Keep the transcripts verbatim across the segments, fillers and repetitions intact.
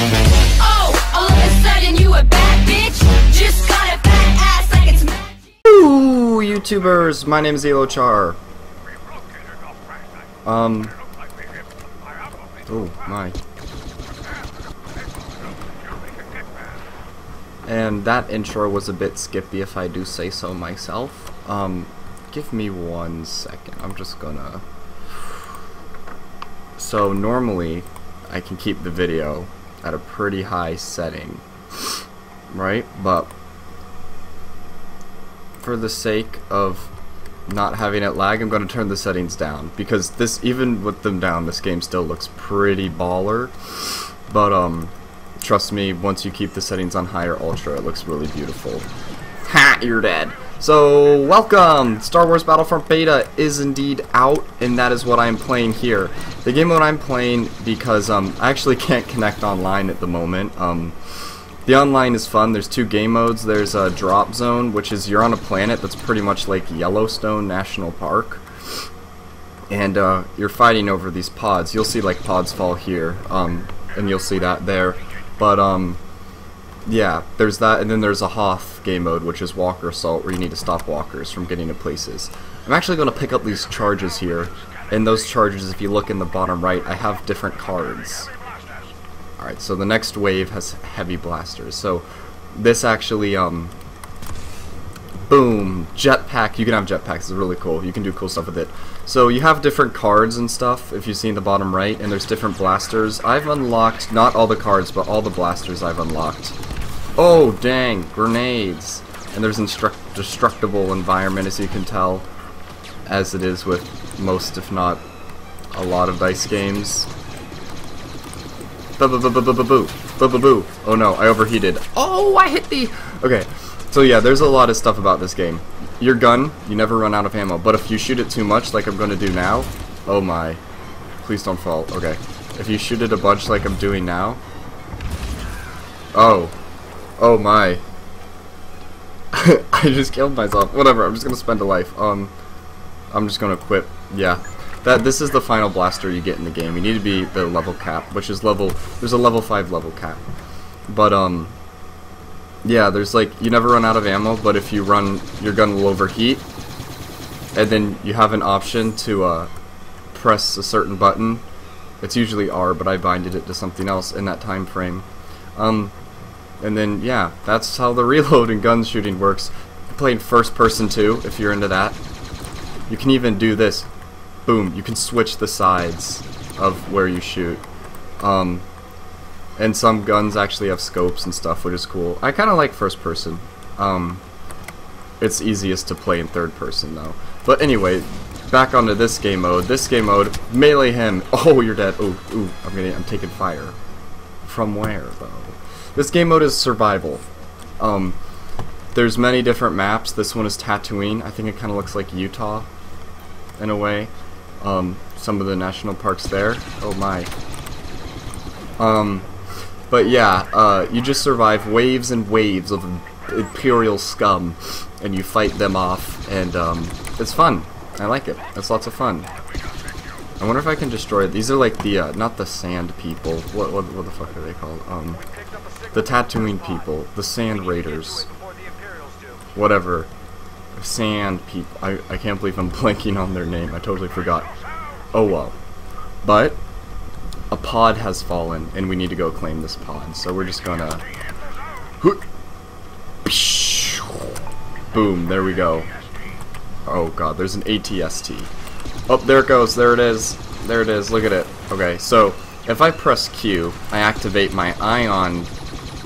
Oh, all of a sudden you a bad bitch. Just got a fat ass like it's magic. Ooh, YouTubers, my name is Elochar. Um. Oh my. And that intro was a bit skippy, if I do say so myself. Um, give me one second. I'm just gonna. So normally, I can keep the video at a pretty high setting, right? But for the sake of not having it lag, I'm gonna turn the settings down, because this, even with them down, this game still looks pretty baller. But um, trust me, once you keep the settings on high or ultra, it looks really beautiful. Ha! You're dead. So, welcome! Star Wars Battlefront Beta is indeed out, and that is what I'm playing here. The game mode I'm playing, because um, I actually can't connect online at the moment. Um, the online is fun. There's two game modes. There's a uh, Drop Zone, which is you're on a planet that's pretty much like Yellowstone National Park. And uh, you're fighting over these pods. You'll see like pods fall here, um, and you'll see that there. But, um... yeah, there's that, and then there's a Hoth game mode, which is Walker Assault, where you need to stop walkers from getting to places. I'm actually going to pick up these charges here, and those charges, if you look in the bottom right, I have different cards. Alright, so the next wave has heavy blasters, so this actually, um, boom, jetpack, you can have jetpacks, it's really cool, you can do cool stuff with it. So you have different cards and stuff, if you see in the bottom right, and there's different blasters. I've unlocked, not all the cards, but all the blasters I've unlocked. Oh, dang, grenades. And there's indestructible environment, as you can tell, as it is with most, if not a lot of dice games. Boo boo boo boo boo boo boo boo boo. Oh no, I overheated. Oh, I hit the... Okay, so yeah, there's a lot of stuff about this game. Your gun, you never run out of ammo, but if you shoot it too much, like I'm going to do now... Oh my. Please don't fall. Okay. If you shoot it a bunch like I'm doing now... Oh. Oh my. I just killed myself. Whatever, I'm just gonna spend a life. Um, I'm just gonna quit. Yeah. That, this is the final blaster you get in the game. You need to be the level cap, which is level... There's a level five level cap. But, um... yeah, there's like... You never run out of ammo, but if you run... Your gun will overheat. And then you have an option to, uh... press a certain button. It's usually R, but I binded it to something else in that time frame. Um... And then, yeah, that's how the reload and gun shooting works. I'm playing first person too, if you're into that. You can even do this. Boom, you can switch the sides of where you shoot. Um, and some guns actually have scopes and stuff, which is cool. I kind of like first person. Um, it's easiest to play in third person, though. But anyway, back onto this game mode. This game mode, melee him. Oh, you're dead. Ooh, ooh, I'm, gonna, I'm taking fire. From where, though? This game mode is survival. Um, there's many different maps. This one is Tatooine. I think it kind of looks like Utah, in a way. Um, some of the national parks there. Oh my. Um, but yeah, uh, you just survive waves and waves of imperial scum, and you fight them off, and um, it's fun. I like it. It's lots of fun. I wonder if I can destroy it. These are like the, uh, not the sand people. What, what, what the fuck are they called? Um, the Tatooine people. The Sand Raiders. Whatever. Sand people. I, I can't believe I'm blanking on their name. I totally forgot. Oh well. But, a pod has fallen, and we need to go claim this pod. So we're just gonna... Boom. There we go. Oh god, there's an A T S T. Oh, there it goes. There it is. There it is. Look at it. Okay, so if I press Q, I activate my ion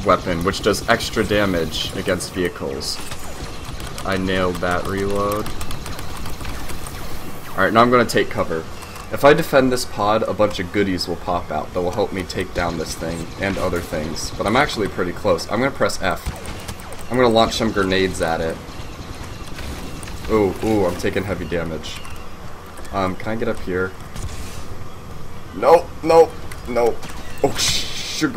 weapon, which does extra damage against vehicles. I nailed that reload. Alright, now I'm going to take cover. If I defend this pod, a bunch of goodies will pop out that will help me take down this thing and other things. But I'm actually pretty close. I'm going to press F. I'm going to launch some grenades at it. Ooh, ooh, I'm taking heavy damage. Um, can I get up here? No, no, no. Oh, shoot.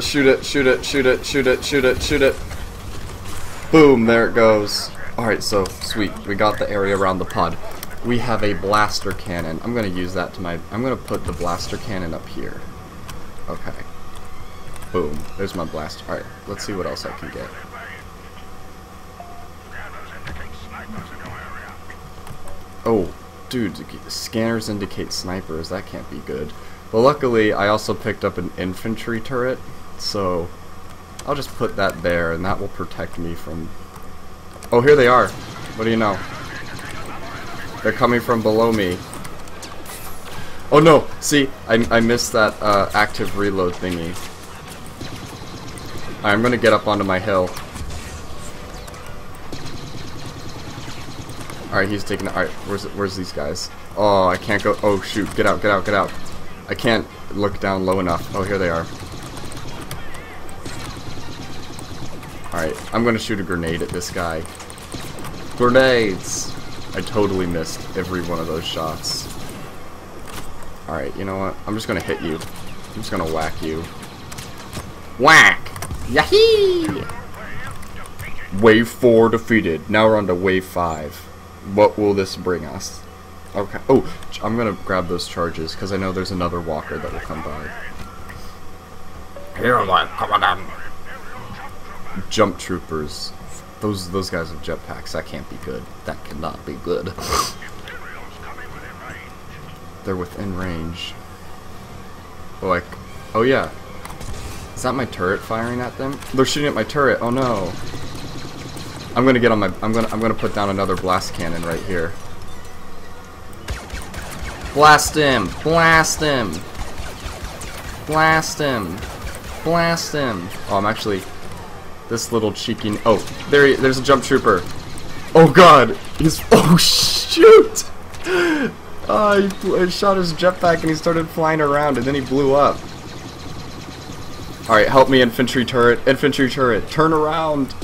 Shoot it, shoot it, shoot it, shoot it, shoot it, shoot it. Boom, there it goes. Alright, so, sweet. We got the area around the pod. we have a blaster cannon. I'm going to use that to my... I'm going to put the blaster cannon up here. Okay. Boom. There's my blaster. Alright, let's see what else I can get. Oh, dude, scanners indicate snipers. That can't be good. But luckily, I also picked up an infantry turret, so I'll just put that there, and that will protect me from... Oh, here they are. What do you know? They're coming from below me. Oh, no. See, I, I missed that uh, active reload thingy. I'm going to get up onto my hill. Alright, he's taking... Alright, where's, where's these guys? Oh, I can't go... Oh, shoot. Get out, get out, get out. I can't look down low enough. Oh, here they are. Alright, I'm going to shoot a grenade at this guy. Grenades! I totally missed every one of those shots. Alright, you know what? I'm just going to hit you. I'm just going to whack you. Whack! Yahee! Wave four defeated. Now we're on to Wave five. What will this bring us? Okay. Oh, I'm going to grab those charges because I know there's another walker that will come by. Here, come on. Jump troopers. Those those guys with jetpacks. That can't be good. That cannot be good. They're within range. Oh, like, oh yeah. Is that my turret firing at them? They're shooting at my turret. Oh no. I'm gonna get on my. I'm gonna. I'm gonna put down another blast cannon right here. Blast him! Blast him! Blast him! Blast him! Oh, I'm actually. This little cheeky. Oh, there. He, there's a jump trooper. Oh God! He's. Oh shoot! Uh, he, he shot his jetpack and he started flying around and then he blew up. All right, help me, infantry turret! Infantry turret! Turn around!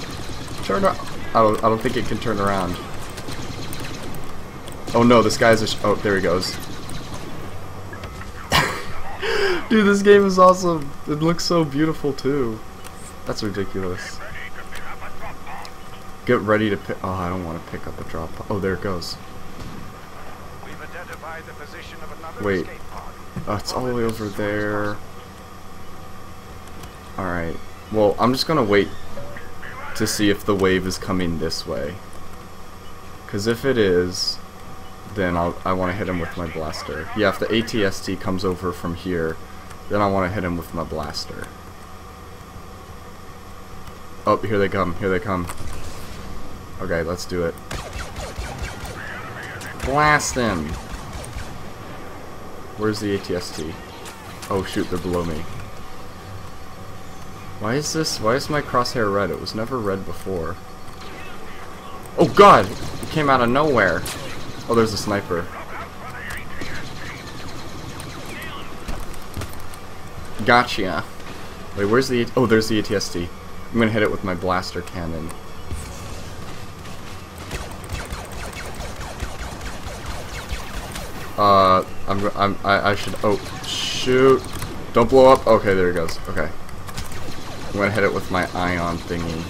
Turn around! I don't, I don't think it can turn around. Oh no, this guy's a sh oh, there he goes. Dude, this game is awesome. It looks so beautiful too. That's ridiculous. Get ready to pick. Oh, I don't want to pick up a drop. Oh, there it goes. We've identified the position of another Wait. Oh, it's all the way over there. All right. Well, I'm just gonna wait to see if the wave is coming this way. Because if it is, then I'll, I want to hit him with my blaster. Yeah, if the A T S T comes over from here, then I want to hit him with my blaster. Oh, here they come, here they come. Okay, let's do it. Blast them! Where's the A T S T? Oh shoot, they're below me. Why is this, why is my crosshair red? It was never red before. Oh God! It came out of nowhere. Oh, there's a sniper. Gotcha. Wait, where's the... Oh, there's the A T S T. I'm gonna hit it with my blaster cannon. Uh, I'm... I'm I, I should... Oh, shoot. Don't blow up. Okay, there it goes. Okay. I'm gonna hit it with my ion thingy.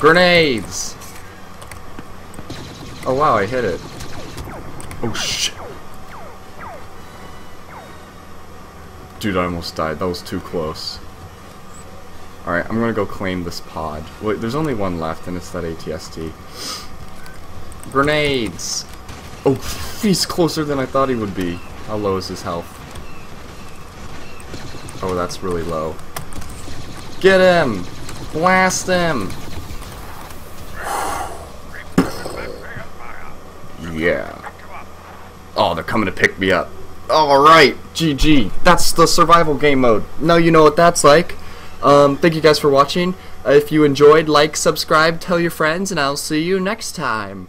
Grenades! Oh wow, I hit it. Oh shit. Dude, I almost died. That was too close. Alright, I'm gonna go claim this pod. Wait, there's only one left, and it's that A T S T. Grenades! Oh, he's closer than I thought he would be. How low is his health? Oh, that's really low. Get him! Blast him! Yeah. Oh, they're coming to pick me up. Alright, G G. That's the survival game mode. Now you know what that's like. Um, thank you guys for watching. If you enjoyed, like, subscribe, tell your friends, and I'll see you next time.